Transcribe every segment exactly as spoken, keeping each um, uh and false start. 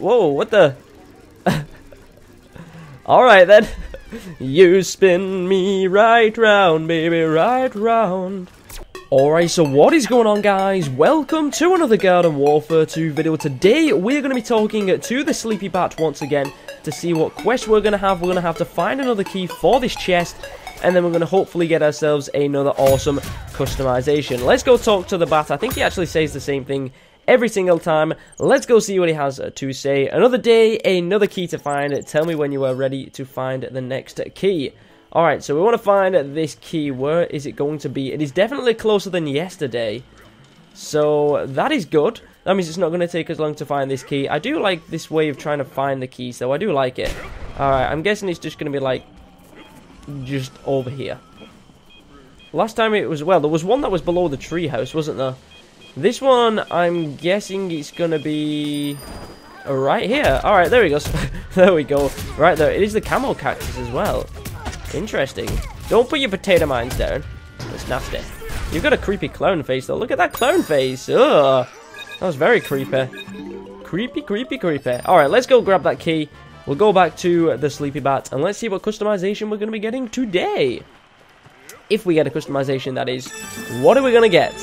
Whoa, what the? Alright then. You spin me right round, baby, right round. Alright, so what is going on, guys? Welcome to another Garden Warfare two video. Today, we're going to be talking to the Sleepy Bat once again to see what quest we're going to have. We're going to have to find another key for this chest, and then we're going to hopefully get ourselves another awesome customization. Let's go talk to the bat. I think he actually says the same thing every single time. Let's go see what he has to say. Another day, another key to find. Tell me when you are ready to find the next key. Alright, so we want to find this key. Where is it going to be? It is definitely closer than yesterday, so that is good. That means it's not going to take us long to find this key. I do like this way of trying to find the key, so I do like it. Alright, I'm guessing it's just going to be like just over here. Last time it was, well, there was one that was below the treehouse, wasn't there? This one, I'm guessing it's going to be right here. Alright, there we go. There we go. Right there. It is the camel cactus as well. Interesting. Don't put your potato mines down. That's nasty. You've got a creepy clown face, though. Look at that clown face. Ugh. That was very creepy. Creepy, creepy, creepy. Alright, let's go grab that key. We'll go back to the Sleepy Bat, and let's see what customization we're going to be getting today. If we get a customization, that is. What are we going to get?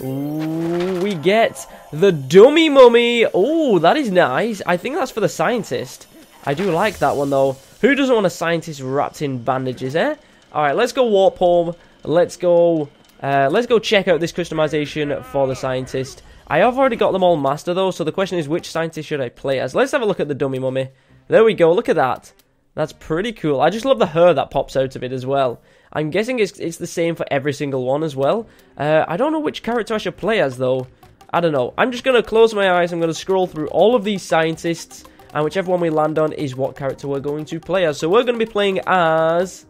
Ooh, we get the Dummy Mummy. Oh, that is nice. I think that's for the scientist. I do like that one, though. Who doesn't want a scientist wrapped in bandages, eh? Alright, let's go warp home. Let's go uh, let's go check out this customization for the scientist. I have already got them all master, though, so the question is, which scientist should I play as? Let's have a look at the Dummy Mummy. There we go, look at that. That's pretty cool. I just love the hair that pops out of it as well. I'm guessing it's, it's the same for every single one as well. Uh, I don't know which character I should play as, though. I don't know. I'm just going to close my eyes. I'm going to scroll through all of these scientists, and whichever one we land on is what character we're going to play as. So we're going to be playing as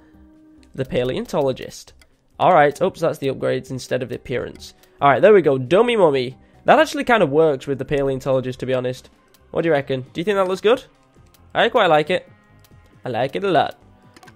the paleontologist. Alright, oops, that's the upgrades instead of the appearance. Alright, there we go, Dummy Mummy. That actually kind of works with the paleontologist, to be honest. What do you reckon? Do you think that looks good? I quite like it. I like it a lot.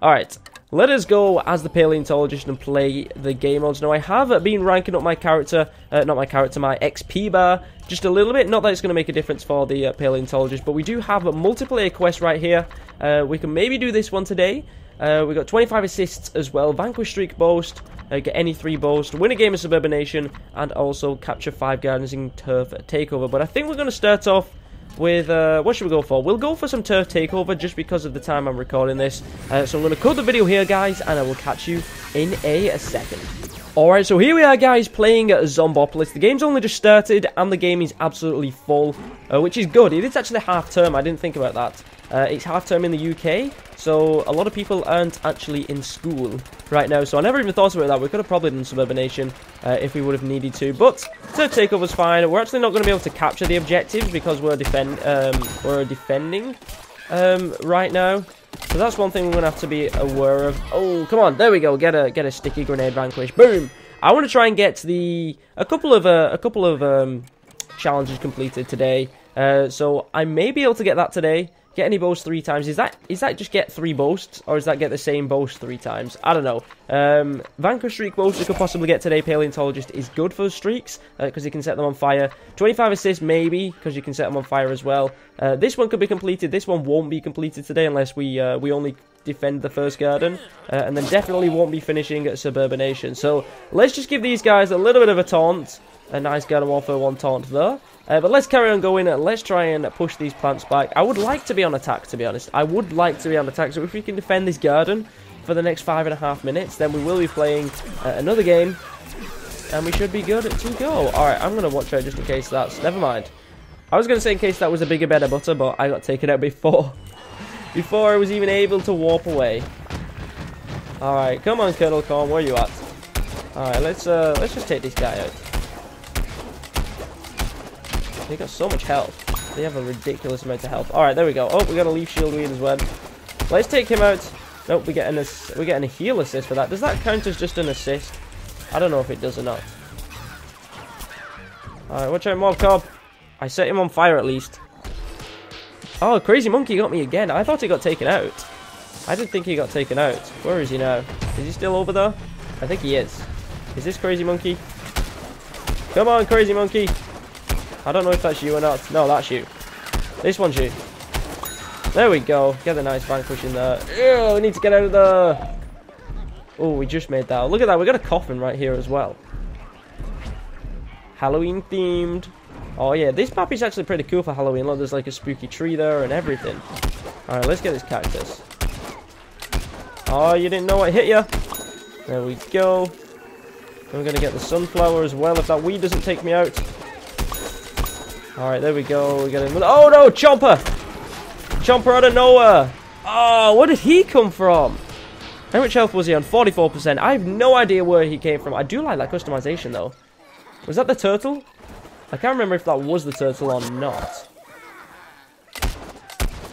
Alright, let us go as the paleontologist and play the game modes. Now, I have been ranking up my character, uh, not my character, my X P bar, just a little bit. Not that it's going to make a difference for the uh, paleontologist, but we do have a multiplayer quest right here. Uh, we can maybe do this one today. Uh, we've got twenty-five assists as well, vanquish streak boast, uh, get any three boast, win a game of suburbanation, and also capture five gardens in turf takeover. But I think we're going to start off with, uh, what should we go for? We'll go for some turf takeover just because of the time I'm recording this. Uh, so I'm going to cut the video here, guys, and I will catch you in a, a second. Alright, so here we are, guys, playing Zombopolis. The game's only just started, and the game is absolutely full, uh, which is good. It is actually half-term. I didn't think about that. Uh, it's half-term in the U K, so a lot of people aren't actually in school right now. So I never even thought about that. We could have probably done suburbanation uh, if we would have needed to. But turf takeover's fine. We're actually not going to be able to capture the objectives because we're defend um, we're defending um, right now. So that's one thing we're going to have to be aware of. Oh, come on. There we go. Get a get a sticky grenade vanquish. Boom. I want to try and get the a couple of uh, a couple of um, challenges completed today. Uh, so I may be able to get that today. Get any boasts three times. Is that is that just get three boasts? Or is that get the same boast three times? I don't know. Um, vanquish streak boast we could possibly get today. Paleontologist is good for streaks, because uh, he can set them on fire. twenty-five assists, maybe, because you can set them on fire as well. Uh, this one could be completed. This one won't be completed today unless we, uh, we only defend the first garden. Uh, and then definitely won't be finishing at suburbanation. So let's just give these guys a little bit of a taunt. A nice Garden Warfare one taunt there. Uh, but let's carry on going. Let's try and push these plants back. I would like to be on attack, to be honest. I would like to be on attack. So if we can defend this garden for the next five and a half minutes, then we will be playing uh, another game. And we should be good to go. Alright, I'm going to watch out just in case that's... Never mind. I was going to say in case that was a bigger bed of butter, but I got taken out before. before I was even able to warp away. Alright, come on, Colonel Corn. Where are you at? Alright, let's, uh, let's just take this guy out. They got so much health. They have a ridiculous amount of health. Alright, there we go. Oh, we got a leaf shield weed as well. Let's take him out. Nope, we're getting, a, we're getting a heal assist for that. Does that count as just an assist? I don't know if it does or not. Alright, watch out, Mob Cob. I set him on fire at least. Oh, Crazy Monkey got me again. I thought he got taken out. I didn't think he got taken out. Where is he now? Is he still over there? I think he is. Is this Crazy Monkey? Come on, Crazy Monkey. I don't know if that's you or not. No, that's you. This one's you. There we go. Get a nice vanquish in there. Ew, we need to get out of there. Oh, we just made that. Look at that. We got a coffin right here as well. Halloween themed. Oh, yeah. This map is actually pretty cool for Halloween. Look, there's like a spooky tree there and everything. All right, let's get this cactus. Oh, you didn't know it hit you. There we go. We're going to get the sunflower as well if that weed doesn't take me out. All right, there we go. We got him. Oh, no. Chomper. Chomper out of nowhere. Oh, where did he come from? How much health was he on? forty-four percent. I have no idea where he came from. I do like that customization, though. Was that the turtle? I can't remember if that was the turtle or not.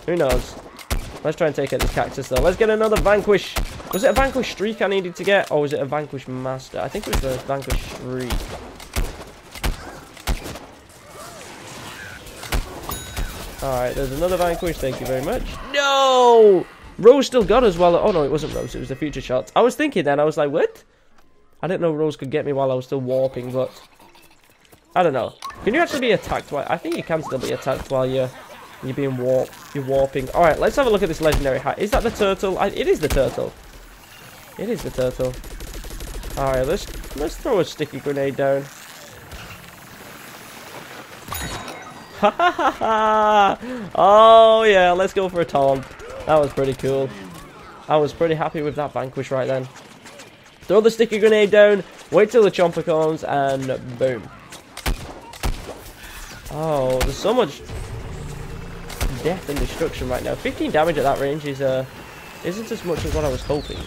Who knows? Let's try and take out this cactus, though. Let's get another vanquish. Was it a vanquish streak I needed to get? Or was it a vanquish master? I think it was the vanquish streak. Alright, there's another vanquish. Thank you very much. No! Rose still got us while... Oh, no, it wasn't Rose. It was the future shots. I was thinking then. I was like, what? I didn't know Rose could get me while I was still warping, but... I don't know. Can you actually be attacked while... I think you can still be attacked while you're, you're being warped. You're warping. All right, let's have a look at this legendary hat. Is that the turtle? I, it is the turtle. It is the turtle. All right, let's, let's throw a sticky grenade down. Ha ha ha ha! Oh, yeah, let's go for a taunt. That was pretty cool. I was pretty happy with that vanquish right then. Throw the sticky grenade down, wait till the chomper comes, and boom. Oh, there's so much death and destruction right now. fifteen damage at that range is uh, isn't as much as what I was hoping.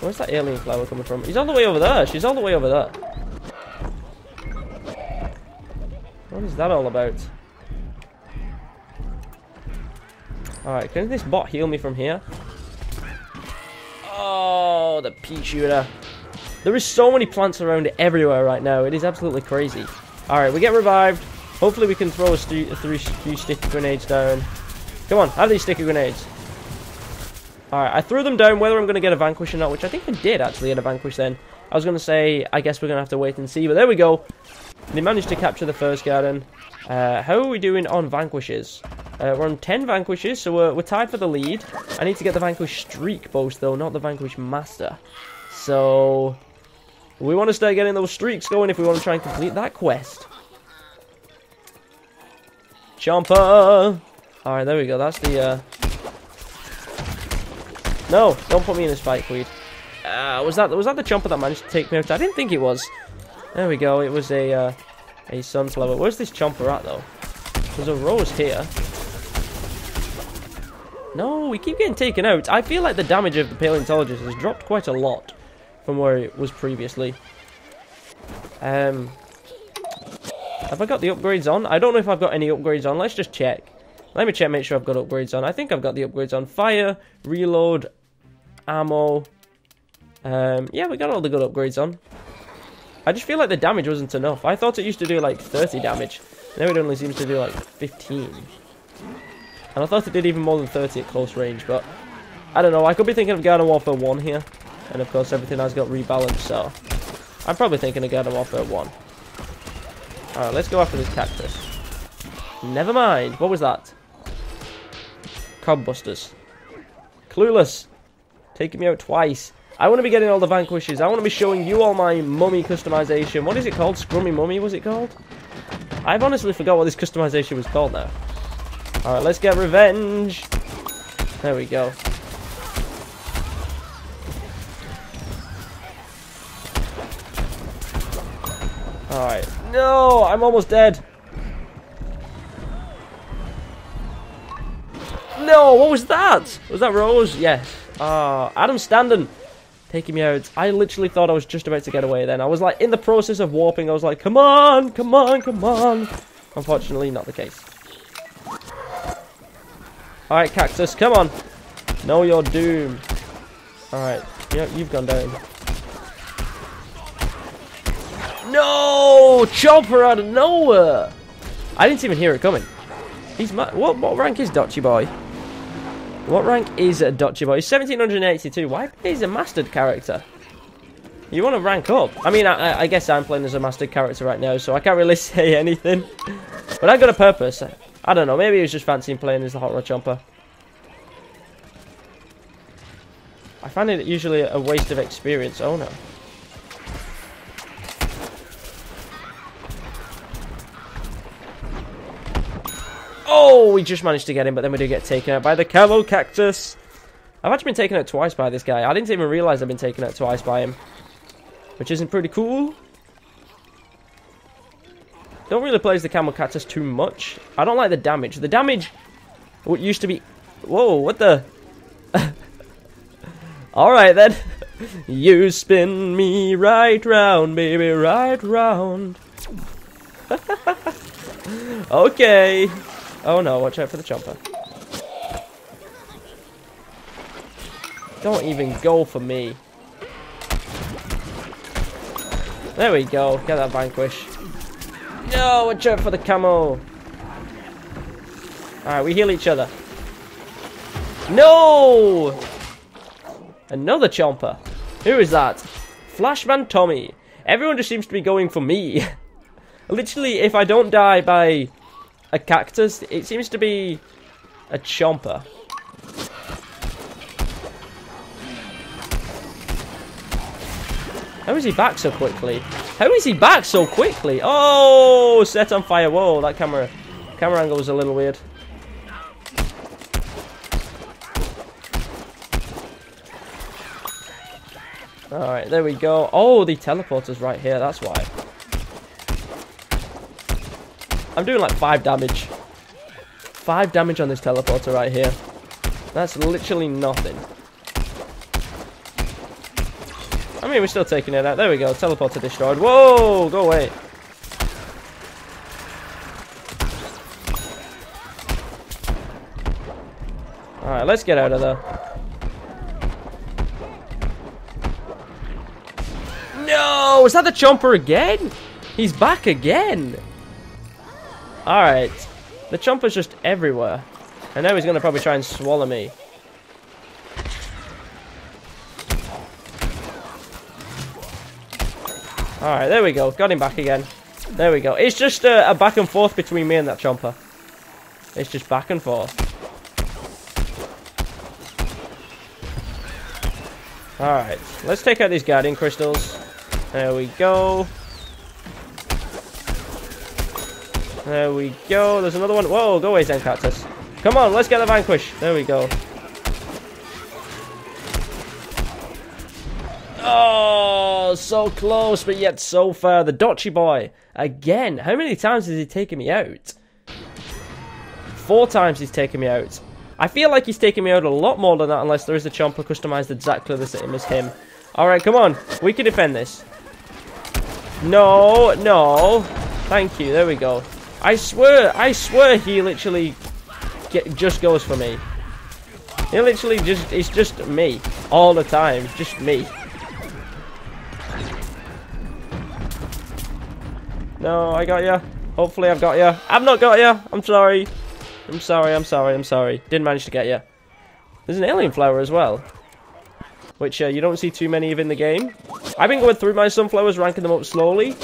Where's that alien flower coming from? He's all the way over there. She's all the way over there. What is that all about? Alright, can this bot heal me from here? Oh, the pea shooter. There is so many plants around everywhere right now. It is absolutely crazy. Alright, we get revived. Hopefully we can throw a st a three few sticky grenades down. Come on, have these sticky grenades. Alright, I threw them down. Whether I'm going to get a vanquish or not, which I think I did actually get a vanquish then. I was going to say, I guess we're going to have to wait and see. But there we go. They managed to capture the first garden. Uh, how are we doing on vanquishes? Uh, we're on ten vanquishes, so we're, we're tied for the lead. I need to get the vanquish streak boast, though, not the vanquish master. So, we want to start getting those streaks going if we want to try and complete that quest. Chomper! Alright, there we go. That's the... Uh... No, don't put me in a spike weed. Uh, was that was that the chomper that managed to take me out? I didn't think it was. There we go. It was a, uh, a sunflower. Where's this chomper at, though? There's a rose here. No, we keep getting taken out. I feel like the damage of the paleontologist has dropped quite a lot from where it was previously. Um, have I got the upgrades on? I don't know if I've got any upgrades on. Let's just check. Let me check, make sure I've got upgrades on. I think I've got the upgrades on. Fire, reload, ammo. Um, yeah, we got all the good upgrades on. I just feel like the damage wasn't enough. I thought it used to do like thirty damage. Now it only seems to do like fifteen. And I thought it did even more than thirty at close range, but I don't know. I could be thinking of Garden Warfare one here. And of course, everything has got rebalanced, so I'm probably thinking of Garden Warfare one. Alright, let's go after this cactus. Never mind. What was that? Cobbusters. Clueless. Taking me out twice. I want to be getting all the vanquishes. I want to be showing you all my mummy customization. What is it called? Scrummy Mummy, was it called? I've honestly forgot what this customization was called now. Alright, let's get revenge. There we go. Alright. No! I'm almost dead. No! What was that? Was that Rose? Yes. Ah, uh, Adam Standen. Taking me out. I literally thought I was just about to get away then. I was like in the process of warping. I was like, come on! Come on! Come on! Unfortunately, not the case. Alright, cactus, come on. Know your doom. Alright, yeah, you've gone down. No! Chomper out of nowhere! I didn't even hear it coming. He's mad. What, what rank is Dutchy Boy? What rank is Dutchy Boy? He's seventeen eighty-two. Why is a mastered character? You want to rank up. I mean, I, I guess I'm playing as a master character right now, so I can't really say anything. But I got a purpose. I don't know. Maybe it was just fancying playing as the Hot Rod Chomper. I find it usually a waste of experience. Oh, no. Oh, we just managed to get him, but then we do get taken out by the Camo Cactus. I've actually been taken out twice by this guy. I didn't even realize I've been taken out twice by him, which isn't pretty cool. Don't really play as the Camo Cactus too much. I don't like the damage. The damage what used to be... Whoa, what the... Alright then. You spin me right round, baby, right round. Okay. Oh no, watch out for the Chomper. Don't even go for me. There we go. Get that vanquish. No, watch out for the Camo. Alright, we heal each other. No! Another Chomper. Who is that? Flashman Tommy. Everyone just seems to be going for me. Literally, if I don't die by a cactus, it seems to be a Chomper. How is he back so quickly? How is he back so quickly? Oh, set on fire. Whoa, that camera camera angle was a little weird. Alright, there we go. Oh, the teleporter's right here. That's why. I'm doing like five damage. Five damage on this teleporter right here. That's literally nothing. I mean, we're still taking it out. There we go. Teleporter destroyed. Whoa! Go away. Alright, let's get out of there. No! Was that the Chomper again? He's back again. Alright. The Chomper's just everywhere. And now he's going to probably try and swallow me. Alright, there we go. Got him back again. There we go. It's just a, a back and forth between me and that Chomper. It's just back and forth. Alright, let's take out these Guardian Crystals. There we go. There we go. There's another one. Whoa, go away, Zen Cactus. Come on, let's get the vanquish. There we go. Oh, so close, but yet so far. The Dotchy Boy. Again. How many times has he taken me out? Four times he's taken me out. I feel like he's taken me out a lot more than that, unless there is a Chomper customized exactly the same as him. Alright, come on. We can defend this. No, no. Thank you. There we go. I swear, I swear he literally get, just goes for me. He literally just, it's just me. All the time. Just me. No, I got ya. Hopefully I've got ya. I've not got ya. I'm sorry. I'm sorry, I'm sorry, I'm sorry. Didn't manage to get ya. There's an alien flower as well, which uh, you don't see too many of in the game. I've been going through my sunflowers, ranking them up slowly.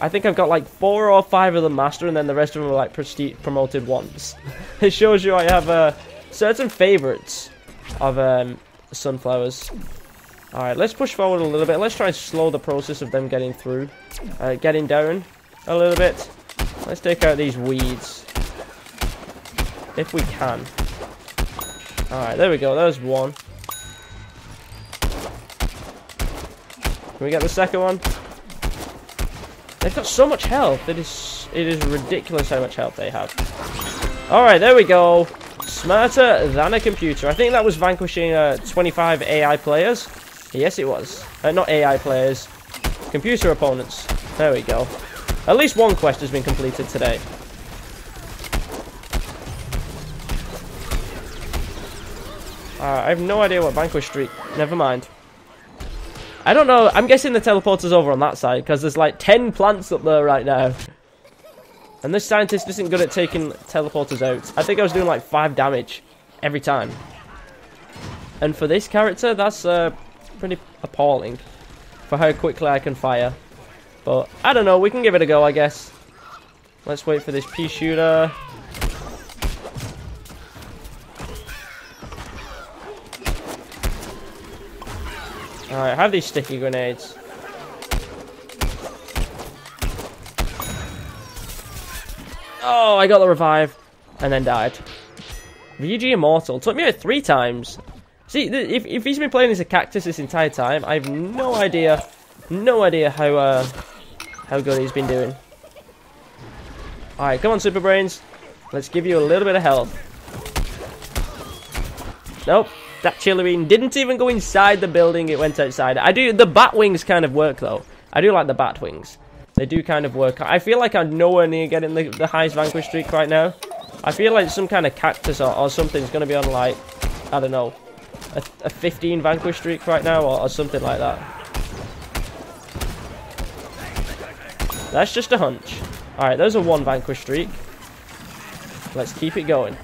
I think I've got like four or five of them master, and then the rest of them are like prestige promoted once. It shows you I have uh, certain favorites of um, sunflowers. Alright, let's push forward a little bit. Let's try and slow the process of them getting through. Uh, getting down a little bit. Let's take out these weeds if we can. Alright, there we go. There's one. Can we get the second one? They've got so much health. It is, it is ridiculous how much health they have. Alright, there we go. Smarter than a computer. I think that was vanquishing uh, twenty-five A I players. Yes, it was. Uh, not A I players. Computer opponents. There we go. At least one quest has been completed today. Uh, I have no idea what vanquish streak. Never mind. I don't know. I'm guessing the teleporter's over on that side, because there's like ten plants up there right now. And this scientist isn't good at taking teleporters out. I think I was doing like five damage every time. And for this character, that's uh, pretty appalling. for how quickly I can fire. But I don't know, we can give it a go, I guess. Let's wait for this pea shooter. Alright, have these sticky grenades. Oh, I got the revive and then died. V G Immortal. Took me out three times. See, if, if he's been playing as a cactus this entire time, I have no idea, no idea how uh, how good he's been doing. Alright, come on, Super Brains. Let's give you a little bit of health. Nope. That chillerine didn't even go inside the building. It went outside. I do. The bat wings kind of work, though. I do like the bat wings. They do kind of work. I feel like I'm nowhere near getting the, the highest vanquish streak right now. I feel like some kind of cactus or, or something's going to be on, like, I don't know, a, a fifteen vanquish streak right now or, or something like that. That's just a hunch. All right, there's a one vanquish streak. Let's keep it going.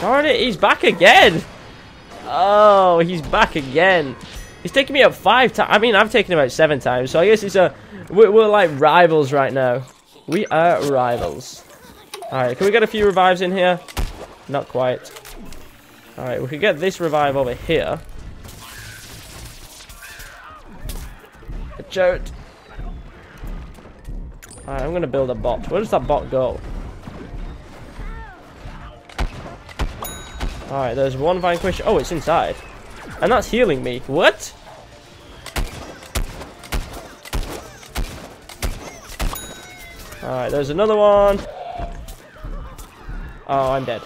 Darn it, he's back again! Oh, he's back again. He's taken me up five times. I mean, I've taken him out seven times, so I guess it's a... We're, we're like rivals right now. We are rivals. Alright, can we get a few revives in here? Not quite. Alright, we can get this revive over here. Watch out. Alright, I'm going to build a bot. Where does that bot go? Alright, there's one vanquish. Oh, it's inside. And that's healing me. What? Alright, there's another one. Oh, I'm dead.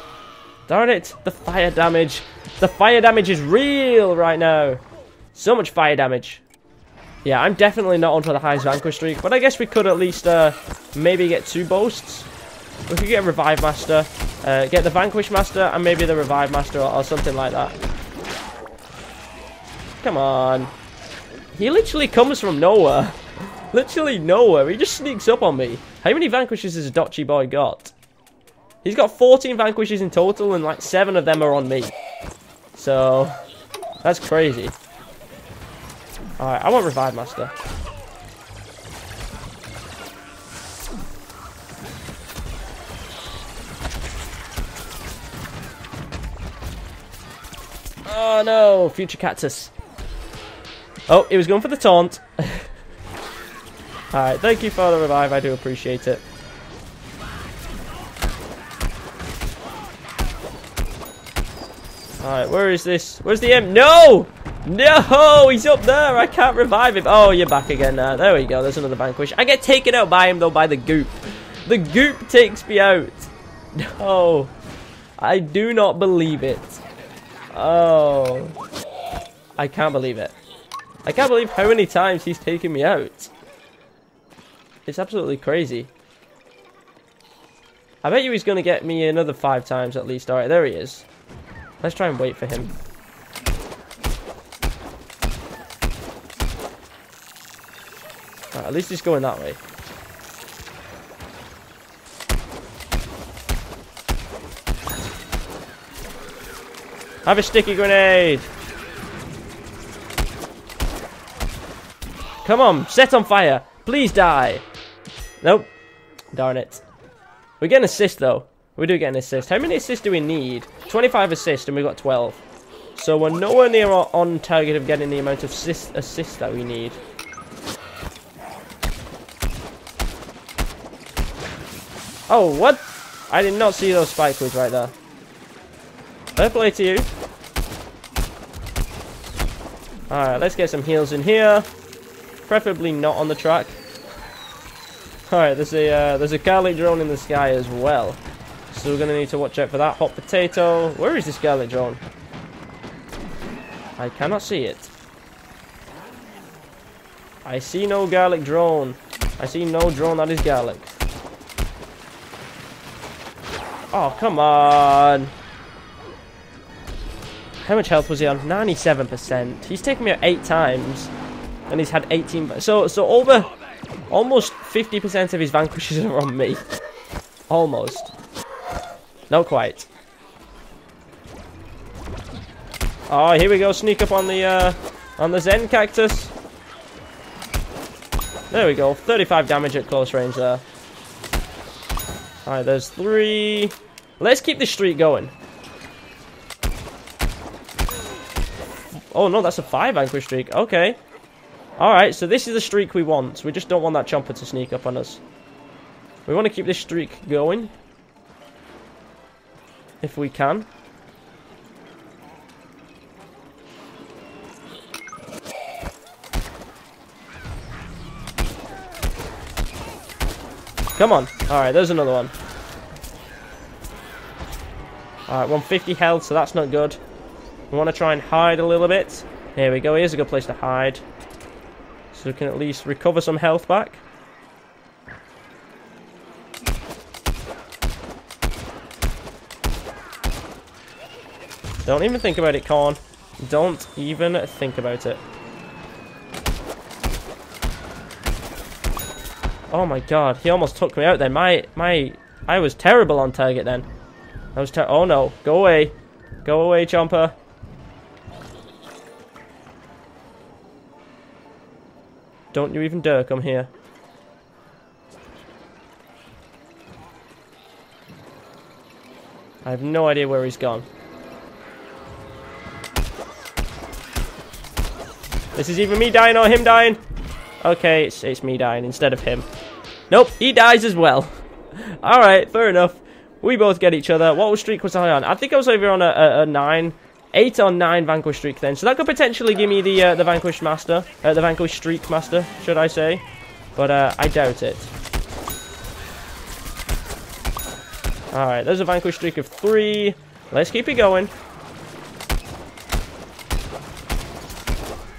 Darn it. The fire damage. The fire damage is real right now. So much fire damage. Yeah, I'm definitely not onto the highest vanquish streak. But I guess we could at least uh, maybe get two boasts. We could get a revive master. Uh, get the Vanquish Master and maybe the Revive Master or, or something like that. Come on. He literally comes from nowhere. Literally nowhere. He just sneaks up on me. How many Vanquishes has Dotchi Boy got? He's got fourteen Vanquishes in total and like seven of them are on me. So, that's crazy. Alright, I want Revive Master. Oh no, future cactus. Oh, he was going for the taunt. Alright, thank you for the revive, I do appreciate it. Alright, where is this? Where's the M? No! No, he's up there, I can't revive him. Oh, you're back again now. There we go, there's another vanquish. I get taken out by him though, by the goop. The goop takes me out. No, I do not believe it. Oh, I can't believe it. I can't believe how many times he's taken me out. It's absolutely crazy. I bet you he's going to get me another five times at least. Alright, there he is. Let's try and wait for him. Right, at least he's going that way. Have a sticky grenade. Come on, set on fire. Please die. Nope. Darn it. We get an assist, though. We do get an assist. How many assists do we need? twenty-five assists, and we got twelve. So we're nowhere near on target of getting the amount of assist assists that we need. Oh, what? I did not see those spikers right there. Fair play to you. Alright, let's get some heals in here. Preferably not on the track. Alright, there's a uh, there's a garlic drone in the sky as well. So we're going to need to watch out for that. Hot potato. Where is this garlic drone? I cannot see it. I see no garlic drone. I see no drone that is garlic. Oh, come on. How much health was he on? ninety-seven percent. He's taken me out eight times. And he's had eighteen... So, so over... Almost fifty percent of his vanquishes are on me. Almost. Not quite. Oh, here we go. Sneak up on the uh, on the Zen cactus. There we go. thirty-five damage at close range there. All right, there's three. Let's keep this streak going. Oh no, that's a five vanquish streak. Okay. All right, so this is the streak we want. We just don't want that chomper to sneak up on us. We want to keep this streak going if we can. Come on. Alright, there's another one. Alright, one fifty health, so that's not good. We want to try and hide a little bit. Here we go, here's a good place to hide. So we can at least recover some health back. Don't even think about it, Korn. Don't even think about it. Oh my god, he almost took me out then. My, my, I was terrible on target then. I was ter- oh no, go away. Go away, Chomper. Don't you even dare come here. I have no idea where he's gone. This is either me dying or him dying. Okay, it's, it's me dying instead of him. Nope, he dies as well. Alright, fair enough. We both get each other. What streak was I on? I think I was over on a, a, a nine. eight on nine vanquish streak then. So that could potentially give me the uh, the vanquish master. Uh, the vanquish streak master, should I say. But uh, I doubt it. Alright, there's a vanquish streak of three. Let's keep it going.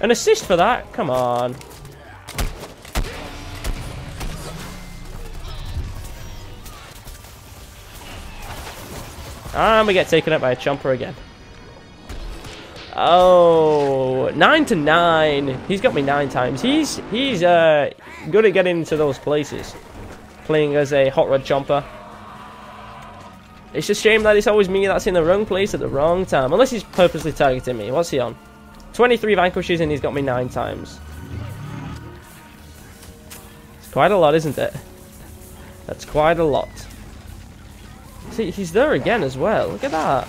An assist for that? Come on. And we get taken up by a chomper again. Oh, nine to nine. He's got me nine times. He's he's uh good at getting into those places. Playing as a hot rod chomper. It's a shame that it's always me that's in the wrong place at the wrong time. Unless he's purposely targeting me. What's he on? twenty-three vanquishes and he's got me nine times. It's quite a lot, isn't it? That's quite a lot. See, he's there again as well. Look at that.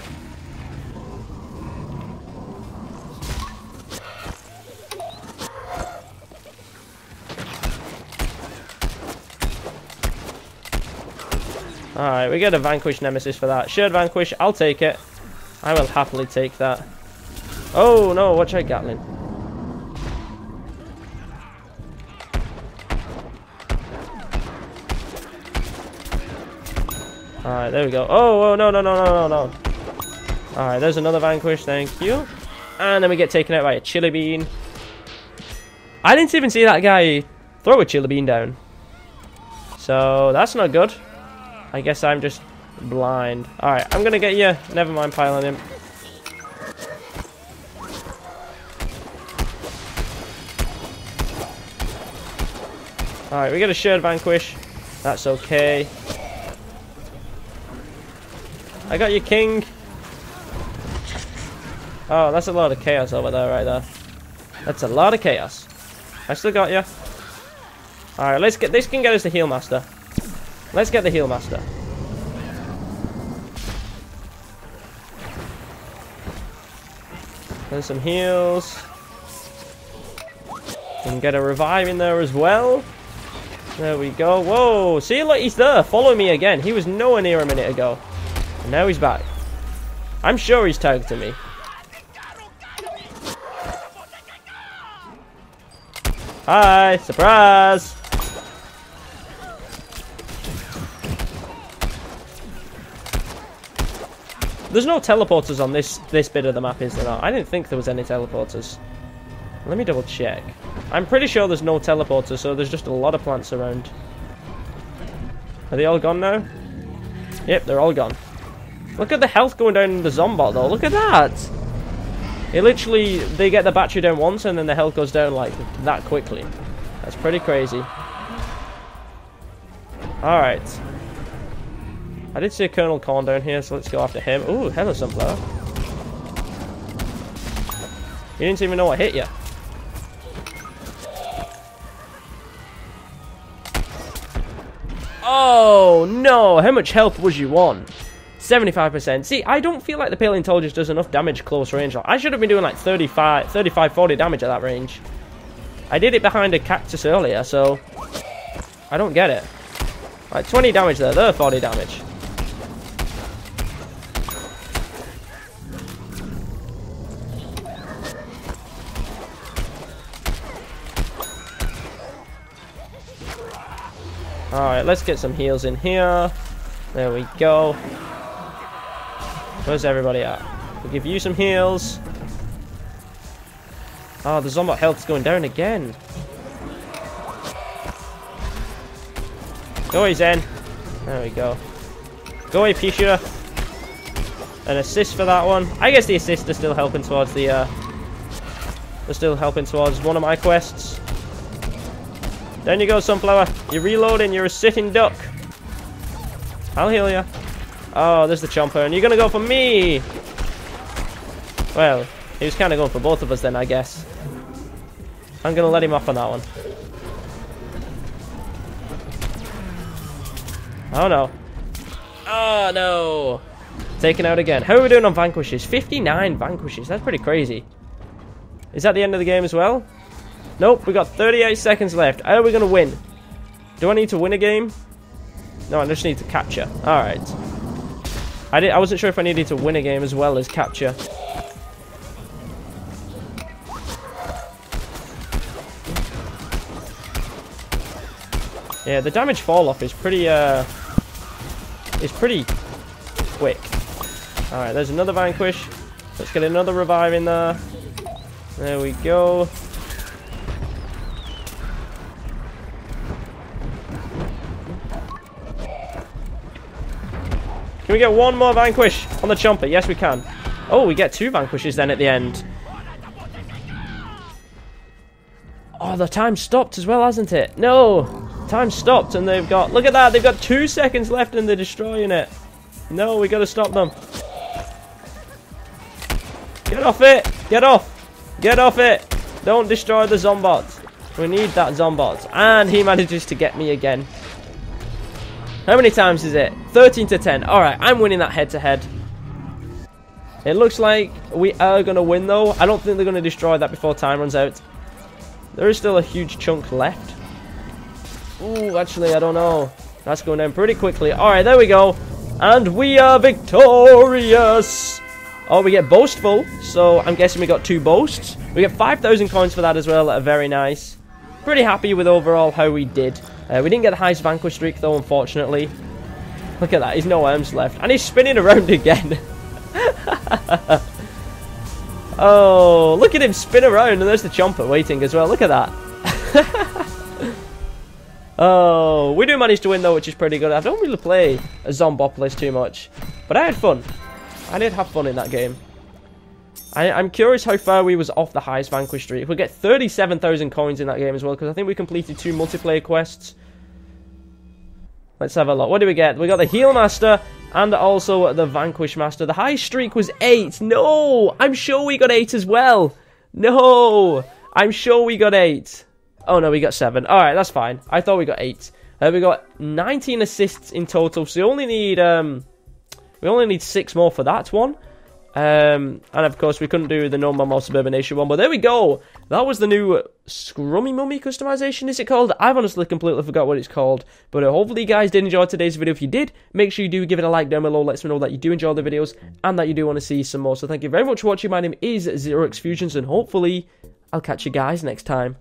Alright, we get a vanquish nemesis for that. Shared vanquish, I'll take it. I will happily take that. Oh no, watch out, Gatlin. Alright, there we go. Oh, oh, no, no, no, no, no, no. Alright, there's another vanquish, thank you. And then we get taken out by a chili bean. I didn't even see that guy throw a chili bean down. So, that's not good. I guess I'm just blind. Alright, I'm gonna get you. Never mind piling him. Alright, we get a shared vanquish. That's okay. I got your king. Oh, that's a lot of chaos over there, right there. That's a lot of chaos. I still got you. Alright, let's get this. Can get us the heal master. Let's get the heal master. There's some heals. We can get a revive in there as well. There we go. Whoa! See, look, he's there. Follow me again. He was nowhere near a minute ago. Now he's back. I'm sure he's targeting me. Hi! Surprise! There's no teleporters on this this bit of the map, is there not? I didn't think there was any teleporters. Let me double check. I'm pretty sure there's no teleporters, so there's just a lot of plants around. Are they all gone now? Yep, they're all gone. Look at the health going down in the Zombot, though. Look at that! It literally, they get the battery down once, and then the health goes down, like, that quickly. That's pretty crazy. Alright. I did see a Colonel Korn down here, so let's go after him. Ooh, hello, Sunflower. You didn't even know I hit you. Oh, no. How much health was you on? seventy-five percent. See, I don't feel like the paleontologist does enough damage close range. I should have been doing like thirty-five, forty damage at that range. I did it behind a cactus earlier, so I don't get it. Like twenty damage there, there forty damage. Alright, let's get some heals in here. There we go. Where's everybody at? We'll give you some heals. Oh, the zombie health's going down again. Go away, Zen. There we go. Go away, Pisha. An assist for that one. I guess the assists are still helping towards the... Uh, they're still helping towards one of my quests. Down you go, Sunflower. You're reloading. You're a sitting duck. I'll heal you. Oh, there's the chomper. And you're going to go for me. Well, he was kind of going for both of us then, I guess. I'm going to let him off on that one. Oh, no. Oh, no. Taken out again. How are we doing on vanquishes? fifty-nine vanquishes. That's pretty crazy. Is that the end of the game as well? Nope. We got thirty-eight seconds left. How are we going to win? Do I need to win a game? No, I just need to capture. All right. I did, I wasn't sure if I needed to win a game as well as capture. Yeah, the damage fall off is pretty uh is pretty quick. Alright, there's another vanquish. Let's get another revive in there. There we go. Can we get one more vanquish on the chomper? Yes we can. Oh, we get two vanquishes then at the end. Oh, the time stopped as well, hasn't it? No! Time stopped and they've got, look at that, they've got two seconds left and they're destroying it. No, we gotta stop them. Get off it, get off, get off it. Don't destroy the zombot. We need that zombot. And he manages to get me again. How many times is it? thirteen to ten. All right, I'm winning that head to head. It looks like we are gonna win though. I don't think they're gonna destroy that before time runs out. There is still a huge chunk left. Ooh, actually, I don't know. That's going down pretty quickly. All right, there we go. And we are victorious. Oh, we get boastful. So I'm guessing we got two boasts. We get five thousand coins for that as well. Very nice. Pretty happy with overall how we did. Uh, we didn't get the highest vanquish streak, though, unfortunately. Look at that. He's no arms left. And he's spinning around again. Oh, look at him spin around. And there's the chomper waiting as well. Look at that. Oh, we do manage to win though, which is pretty good. I don't really play a Zombopolis too much, but I had fun. I did have fun in that game. I, I'm curious how far we was off the highest vanquish streak. We get thirty-seven thousand coins in that game as well, because I think we completed two multiplayer quests. Let's have a look. What do we get? We got the Heal Master and also the Vanquish Master. The highest streak was eight. No, I'm sure we got eight as well. No, I'm sure we got eight. Oh, no, we got seven. All right, that's fine. I thought we got eight. Uh, we got nineteen assists in total, so we only need um, we only need six more for that one. Um, and, of course, we couldn't do the No More Mob Suburbanation one, but there we go. That was the new Scrummy Mummy customization, is it called? I've honestly completely forgot what it's called, but uh, hopefully you guys did enjoy today's video. If you did, make sure you do give it a like down below. Let's me know that you do enjoy the videos and that you do want to see some more. So thank you very much for watching. My name is ZEROxFUSIONZ, and hopefully I'll catch you guys next time.